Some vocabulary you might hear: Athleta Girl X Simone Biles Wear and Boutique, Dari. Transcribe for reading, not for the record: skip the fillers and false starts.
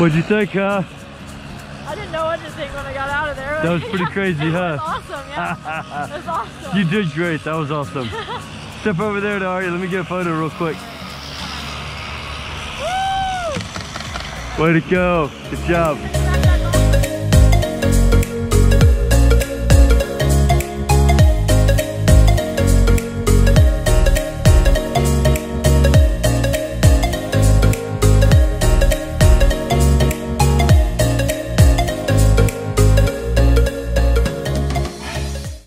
What'd you think, huh? I didn't know what to think when I got out of there. That was pretty crazy, huh? That was awesome, yeah. That was awesome. You did great. That was awesome. Step over there, Dari. Let me get a photo real quick. Woo! Way to go. Good job.